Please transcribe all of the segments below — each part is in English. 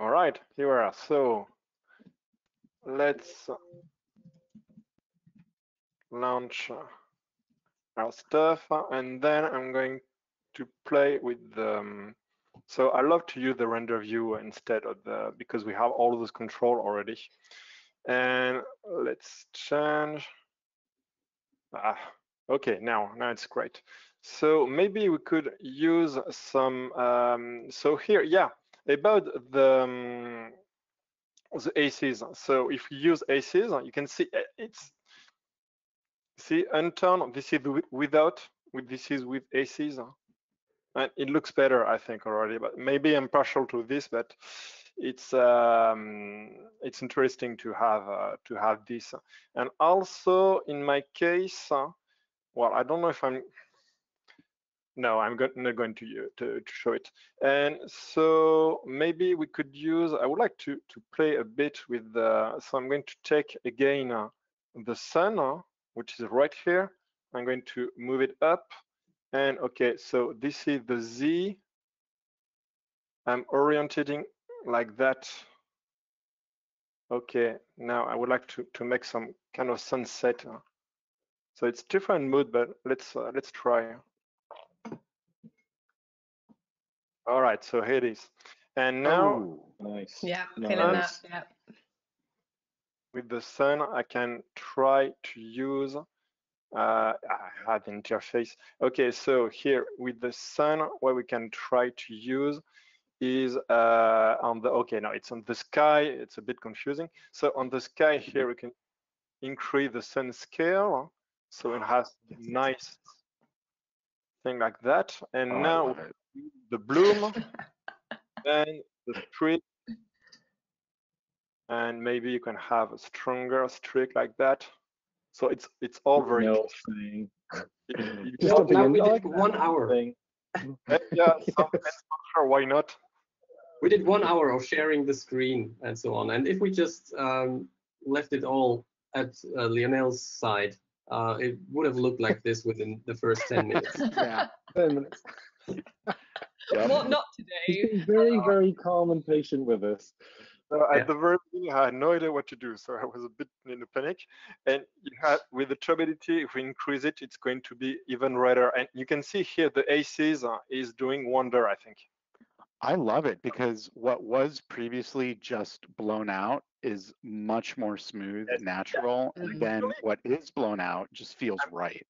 All right, here we are. So let's launch our stuff, and then I'm going to play with the. So I love to use the render view instead of the, because we have all of this control already. And let's change. Okay, now it's great. So maybe we could use some. So here, yeah, about the ACES. So if you use ACES, you can see it's. See, unturn. This is without. This is with ACES. And it looks better, I think, already. But maybe I'm partial to this, but it's interesting to have this. And also in my case, well, I don't know if I'm. No, I'm not going to show it. And so maybe we could use. I would like to play a bit with the. So I'm going to take again the sun, which is right here. I'm going to move it up. And okay, so this is the Z. I'm orientating like that. Okay, now I would like to make some kind of sunset. So it's different mood, but let's try. All right, so here it is. And now, oh, nice. Yeah, nice. Yeah. With the sun, I can try to use. I have interface. Okay, so here with the sun, what we can try to use is on the, okay, now it's on the sky, it's a bit confusing. So on the sky here, we can increase the sun scale. So it has nice thing like that. And oh, now the bloom, then the streak. And maybe you can have a stronger streak like that. So it's all very interesting. Now we did 1 hour. Yeah, why not? We did 1 hour of sharing the screen and so on. And if we just left it all at Lionel's side, it would have looked like this within the first 10 minutes. Yeah, 10 minutes. Yeah. Not today. He's very, very calm and patient with us. So at the very beginning, I had no idea what to do, so I was a bit in a panic. And you have, with the turbidity, if we increase it, it's going to be even redder. And you can see here the ACES is doing wonder, I think. I love it, because what was previously just blown out is much more smooth, yes, natural, yeah, than what is blown out just feels right.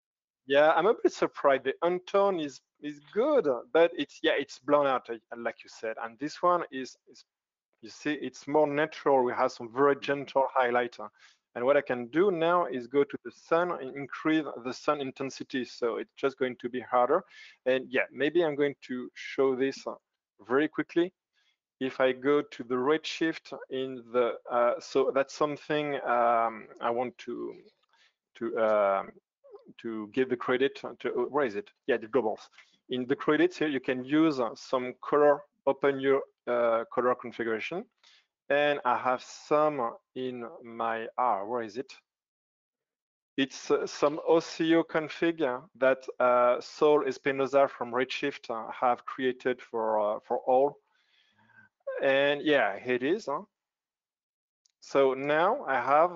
Yeah, I'm a bit surprised. The undertone is good, but it's blown out, like you said. And this one is you see, it's more natural. We have some very gentle highlighter. And what I can do now is go to the sun and increase the sun intensity. So it's just going to be harder. And yeah, maybe I'm going to show this very quickly. If I go to the redshift in the, so that's something I want to give the credit to, where is it? Yeah, the globals. In the credits here, you can use some color, open your color configuration, and I have some in my where is it? It's some OCO config that Sol Espinoza from Redshift have created for all. And yeah, here it is. So now I have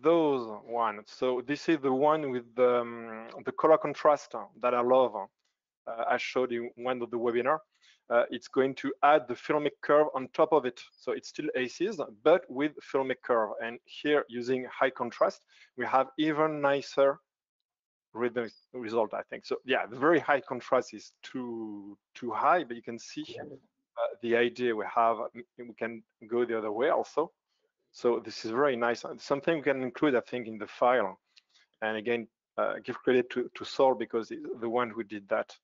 those one. So this is the one with the color contrast that I love. I showed you one of the webinar. It's going to add the filmic curve on top of it. So it's still ACES, but with filmic curve. And here, using high contrast, we have even nicer rhythm result, I think. So yeah, the very high contrast is too high, but you can see the idea we have. We can go the other way also. So this is very nice. It's something we can include, I think, in the file. And again, give credit to Sol, because he's the one who did that.